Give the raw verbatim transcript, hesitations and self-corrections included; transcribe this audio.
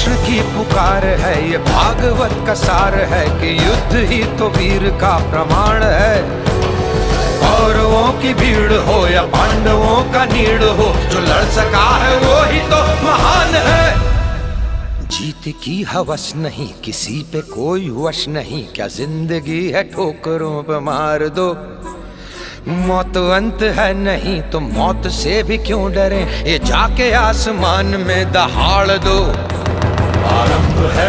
कृष्ण की पुकार है, ये भागवत का सार है कि युद्ध ही तो वीर का प्रमाण है। कौरवों की भीड़ हो या पांडवों का नीड़ हो, जो लड़ सका है वो ही तो महान है। जीत की हवस नहीं, किसी पे कोई वश नहीं, क्या जिंदगी है ठोकरों पे मार दो। मौत अंत है नहीं तो मौत से भी क्यों डरे, ये जाके आसमान में दहाड़ दो। आरंभ है